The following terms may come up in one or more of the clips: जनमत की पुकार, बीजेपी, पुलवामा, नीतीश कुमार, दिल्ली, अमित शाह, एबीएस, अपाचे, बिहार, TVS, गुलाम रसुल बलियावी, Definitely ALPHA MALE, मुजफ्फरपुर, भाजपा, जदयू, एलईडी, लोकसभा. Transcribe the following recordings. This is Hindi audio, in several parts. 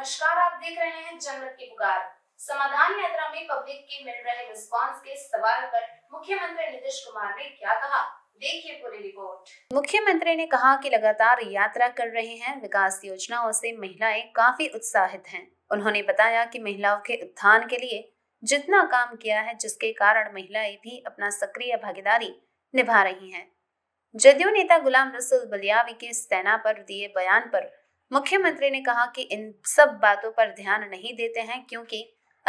नमस्कार, आप देख रहे हैं जनमत की पुकार। समाधान यात्रा में पब्लिक के मिल रहे रिस्पांस के सवाल पर मुख्यमंत्री नीतीश कुमार ने क्या कहा, देखिए पूरी रिपोर्ट। मुख्यमंत्री ने कहा कि लगातार यात्रा कर रहे हैं, विकास योजनाओं से महिलाएं काफी उत्साहित हैं। उन्होंने बताया कि महिलाओं के उत्थान के लिए जितना काम किया है, जिसके कारण महिलाएं भी अपना सक्रिय भागीदारी निभा रही है। जदयू नेता गुलाम रसुल बलियावी के सेना पर दिए बयान पर मुख्यमंत्री ने कहा कि इन सब बातों पर ध्यान नहीं देते हैं, क्योंकि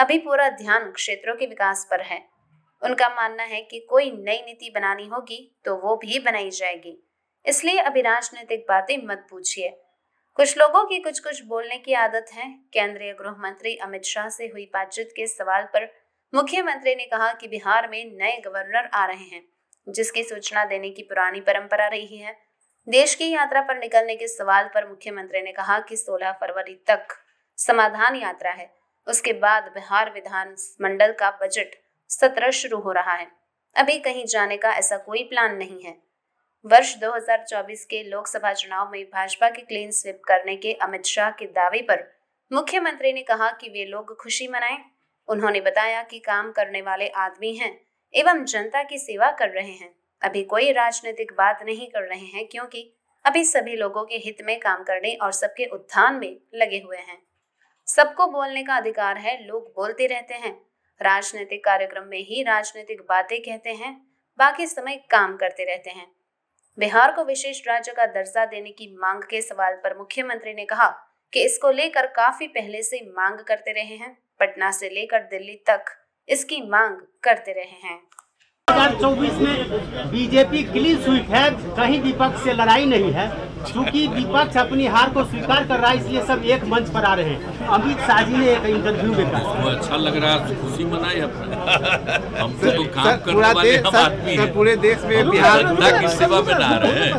अभी पूरा ध्यान क्षेत्रों के विकास पर है। उनका मानना है कि कोई नई नीति बनानी होगी तो वो भी बनाई जाएगी, इसलिए अभी राजनीतिक बातें मत पूछिए। कुछ लोगों की कुछ बोलने की आदत है। केंद्रीय गृह मंत्री अमित शाह से हुई बातचीत के सवाल पर मुख्यमंत्री ने कहा कि बिहार में नए गवर्नर आ रहे हैं, जिसकी सूचना देने की पुरानी परंपरा रही है। देश की यात्रा पर निकलने के सवाल पर मुख्यमंत्री ने कहा कि 16 फरवरी तक समाधान यात्रा है, उसके बाद बिहार विधानमंडल का बजट सत्र शुरू हो रहा है। अभी कहीं जाने का ऐसा कोई प्लान नहीं है। वर्ष 2024 के लोकसभा चुनाव में भाजपा की क्लीन स्वीप करने के अमित शाह के दावे पर मुख्यमंत्री ने कहा कि वे लोग खुशी मनाएं। उन्होंने बताया कि काम करने वाले आदमी हैं एवं जनता की सेवा कर रहे हैं। अभी कोई राजनीतिक बात नहीं कर रहे हैं, क्योंकि अभी सभी लोगों के हित में काम करने और सबके उत्थान में लगे हुए हैं। सबको बोलने का अधिकार है, लोग बोलते रहते हैं। राजनीतिक कार्यक्रम में ही राजनीतिक बातें कहते हैं, बाकी समय काम करते रहते हैं। बिहार को विशेष राज्य का दर्जा देने की मांग के सवाल पर मुख्यमंत्री ने कहा कि इसको लेकर काफी पहले से मांग करते रहे हैं। पटना से लेकर दिल्ली तक इसकी मांग करते रहे हैं। 2024 में बीजेपी क्लीन स्वीप है, कहीं विपक्ष से लड़ाई नहीं है। चूँकि विपक्ष अपनी हार को स्वीकार कर रहा है, इसलिए सब एक मंच पर आ रहे हैं। अमित शाह जी ने एक इंटरव्यू में कहा, अच्छा लग रहा है, खुशी मनाई हमको तो काम करने वाले हम आदमी हैं। पूरे देश में बिहार जनता की सेवा में आ रहे हैं।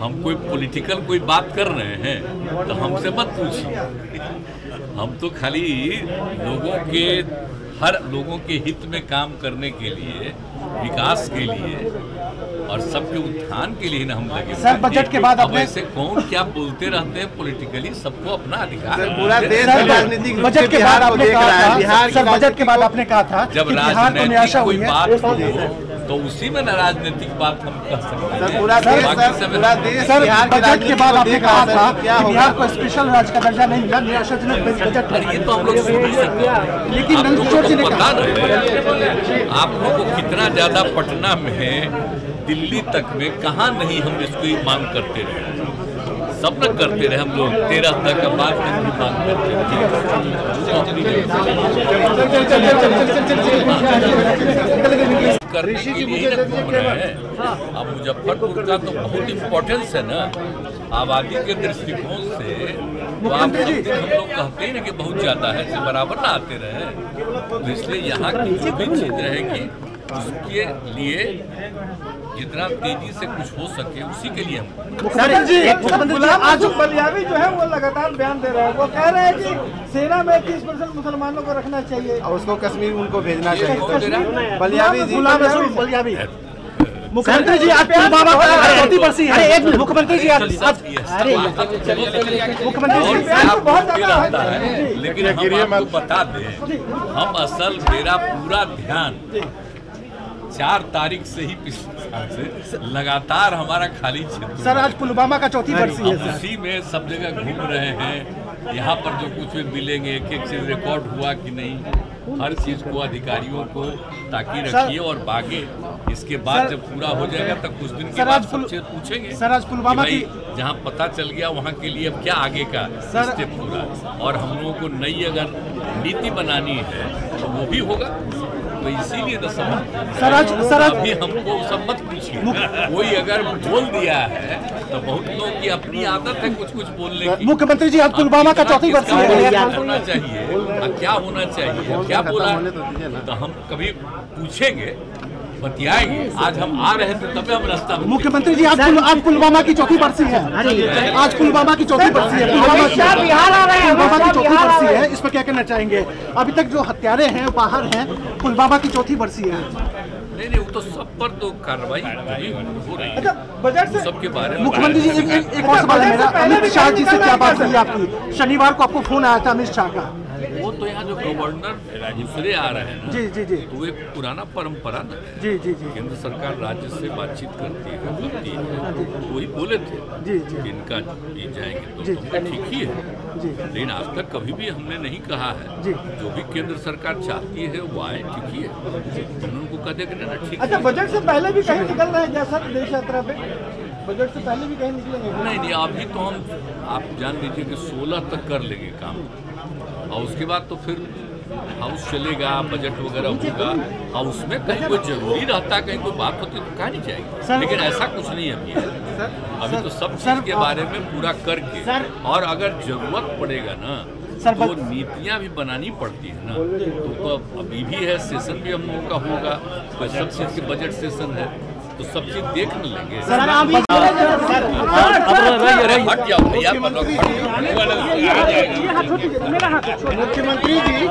हम कोई पॉलिटिकल कोई बात कर रहे हैं तो हमसे मत पूछिए। हम तो खाली हर लोगों के हित में काम करने के लिए, विकास के लिए और सबके उत्थान के लिए ना हम लगे। सर, बजट के बाद ऐसे कौन क्या बोलते रहते हैं पॉलिटिकली, सबको अपना अधिकार। पूरा देश राजनीतिक बजट के बाद आपने कहा था, जब राजनीतिक कोई बात हो तो उसी में न राजनीतिक बात हम कर सकते हैं। सर, बजट के बाद आपने कहा था बिहार को स्पेशल राज्य का दर्जा नहीं मिला, निराशाजनक बजट। ये तो हम लोग सुन नहीं सकते, लेकिन पता नहीं आप लोगों को कितना ज्यादा पटना में, दिल्ली तक में कहाँ नहीं हम इसको मांग करते रहे, सब न करते रहे। हम लोग 13 तक बात करके मांग करते हैं। अब मुजफ्फरपुर का तो बहुत इम्पोर्टेंस है ना, आबादी के दृष्टिकोण से। तो आप सब हम लोग कहते हैं ना कि बहुत ज्यादा है, से बराबर ना आते रहे, तो इसलिए यहाँ की जो भी चीज रहेगी उसके लिए जितना तेजी से कुछ हो सके उसी के लिए हम। आज बलियावी जो है वो लगातार बयान दे रहे हैं, वो कह रहे हैं कि सेना में 30% मुसलमानों को रखना चाहिए और उसको कश्मीर उनको भेजना चाहिए। बलियावी मुख्यमंत्री जी, आप मुख्यमंत्री जी, लेकिन हम आपको बता दें, हम असल मेरा पूरा ध्यान 4 तारीख से ही पिछले साल से लगातार हमारा खाली क्षेत्र। सर, आज पुलवामा का 4थी बरसी है, उसी में सब जगह घूम रहे हैं। यहाँ पर जो कुछ भी मिलेंगे, एक चीज रिकॉर्ड हुआ कि नहीं, हर चीज को अधिकारियों को ताकि रखिए और भागे। इसके बाद जब पूरा हो जाएगा तब कुछ दिन के बाद सबसे पूछेंगे। सर, आज पुलवामा की जहाँ पता चल गया वहाँ के लिए अब क्या आगे का स्टेप होगा, और हम लोगों को नई अगर नीति बनानी है तो वो भी होगा। तो इसीलिए तो अभी हमको सब मत पूछिए। कोई अगर बोल दिया है तो बहुत लोग की अपनी आदत है कुछ बोलने की। मुख्यमंत्री जी, आप पुलवामा का 4थी बरसी होना चाहिए, क्या होना चाहिए, क्या बोला, तो हम कभी पूछेंगे, बतियाएंगे। आज हम आ रहे थे तब हम रास्ता। मुख्यमंत्री जी, आप पुलवामा की 4थी बरसी है, आज पुलवामा की 4थी बरसी है, पुलवामा की 4थी बरसी है, इस पर क्या कहना चाहेंगे? अभी तक जो हत्यारे हैं बाहर हैं, पुलवामा की 4थी बरसी है। नहीं नहीं वो तो सब पर तो कार्रवाई हो रही है। बजट से सबके बारे में मुख्यमंत्री जी एक और सवाल है मेरा, अमित शाह जी से क्या बात हुई आपकी? शनिवार को आपको फोन आया था अमित शाह का। वो तो यहाँ जो गवर्नर दूसरे आ रहे हैं जी जी जी, तो वे पुराना परंपरा न है जी जी जी, केंद्र सरकार राज्य से बातचीत करती है, बोलती है, वही बोले थे जी जी इनका ये जाएंगे तो ठीक ही है जी, लेकिन आज तक कभी भी हमने नहीं कहा है जी जो भी केंद्र सरकार चाहती है वो आए, ठीक ही है जी, उनको कह दें ना ठीक। अच्छा बजट से पहले भी कहीं निकल रहे हैं क्या सर देश यात्रा पे? बजट से पहले भी कहीं निकलेंगे? नहीं नहीं अभी तो हम आप जान लीजिए कि 16 तक कर लेंगे काम और उसके बाद तो फिर हाउस चलेगा, बजट वगैरह होगा और उसमें कहीं कोई जरूरी रहता कहीं कोई बात होती तो कहा नहीं जाएगी, लेकिन ऐसा कुछ नहीं है अभी तो सब चीज के बारे में पूरा करके, और अगर जरूरत पड़ेगा ना तो नीतियां भी बनानी पड़ती है ना, तो अभी भी है सेशन भी हम लोगों का होगा, तो सब चीज के बजट सेशन है तो सब चीज देख लेंगे। मुख्यमंत्री जी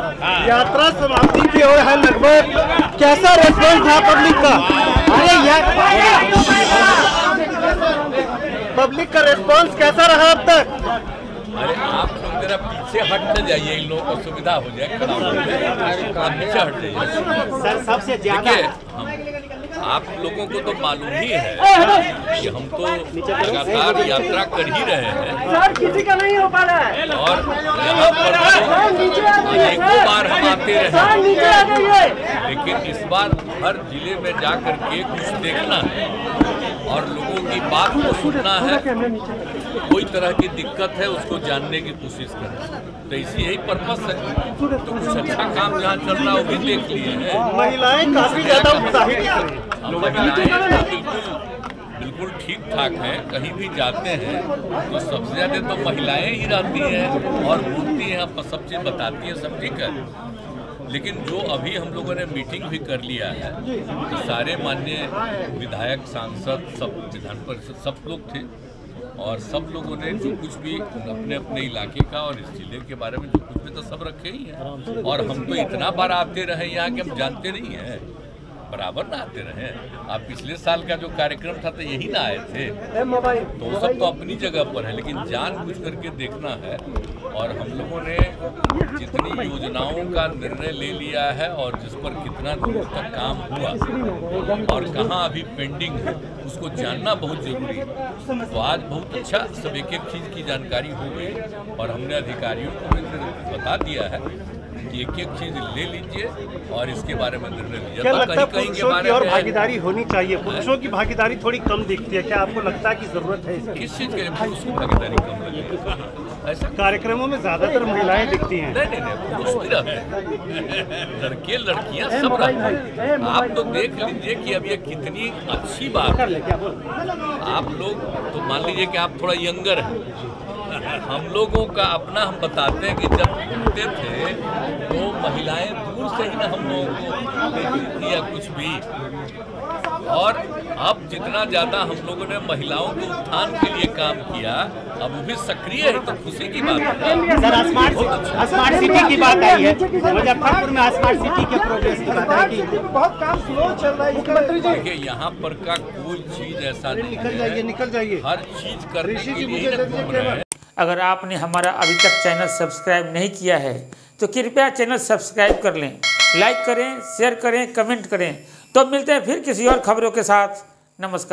यात्रा समाप्ति की ओर है लगभग, कैसा रेस्पॉन्स था पब्लिक का? अरे यार पब्लिक का रेस्पॉन्स कैसा रहा अब तक? अरे आप लोग जरा पीछे हट न जाइए, इन लोगों को सुविधा हो जाए, पीछे हट जाइए सर सबसे ज्यादा। आप लोगों को तो मालूम ही है कि हम तो लगातार यात्रा कर ही रहे हैं सर, किसी का नहीं हो पा रहा है, और यहाँ पर अनेकों बार हम आते रहे, लेकिन इस बार हर जिले में जा कर के कुछ देखना है और लोगों की बात को सुनना है, कोई तरह की दिक्कत है उसको जानने की कोशिश करना, तो इसी यही पर्पस है, तो कुछ अच्छा काम जहाँ चल रहा है वो भी देख लिए हैं। महिलाएं काफी ज्यादा उत्साहित हैं, बिल्कुल ठीक ठाक है, कहीं भी जाते हैं तो सबसे ज्यादा तो महिलाएं ही रहती हैं और बोलती हैं, आप सब चीज बताती हैं, सब ठीक है, लेकिन जो अभी हम लोगों ने मीटिंग भी कर लिया है तो सारे माननीय विधायक सांसद सब विधान परिषद सब लोग थे और सब लोगों ने जो कुछ भी अपने अपने इलाके का और इस जिले के बारे में जो कुछ भी तो सब रखे ही हैं, और हम तो इतना बार आते रहे यहाँ कि हम जानते नहीं हैं, बराबर ना आते रहे, आप पिछले साल का जो कार्यक्रम था तो यही ना आए थे, तो सब तो अपनी जगह पर है, लेकिन जान बूझ करके देखना है, और हम लोगों ने जितनी योजनाओं का निर्णय ले लिया है और जिस पर कितना दूर तक काम हुआ और कहाँ अभी पेंडिंग है उसको जानना बहुत जरूरी है, तो आज बहुत अच्छा सब एक एक चीज़ की जानकारी हो गई और हमने अधिकारियों को बता दिया है कि एक एक चीज ले लीजिए और इसके बारे में निर्णय लीजिए। क्या लगता है पुरुषों की और भागीदारी होनी चाहिए? पुरुषों की भागीदारी थोड़ी कम दिखती है, क्या आपको लगता है कि जरूरत है इसकी? किस चीज के पुरुष की भागीदारी कम लगे? ऐसा कार्यक्रमों में ज्यादातर महिलाएं दिखती हैं। नहीं नहीं पुरुष भी रहते, लड़के लड़कियाँ सब रहते हैं, आप तो देख लीजिए कि अब ये कितनी अच्छी बात है। आप लोग तो मान लीजिए कि आप थोड़ा यंगर है, हम लोगों का अपना हम बताते हैं कि जब घूमते थे तो महिलाएं दूर से ही ना हम लोगों को या कुछ भी, और अब जितना ज़्यादा हम लोगों ने महिलाओं के उत्थान के लिए काम किया अब वो भी सक्रिय है, तो खुशी की बात है। स्मार्ट सिटी की बात आई है मुजफ्फरपुर में, स्मार्ट सिटी के प्रोग्रेस की बात आई कि बहुत काम स्लो चल रहा है। देखिए यहाँ पर का कोई चीज़ ऐसा नहीं, निकल जाइए हर चीज़ करने के लिए। अगर आपने हमारा अभी तक चैनल सब्सक्राइब नहीं किया है तो कृपया चैनल सब्सक्राइब कर लें, लाइक करें, शेयर करें, कमेंट करें। तो मिलते हैं फिर किसी और खबरों के साथ। नमस्कार।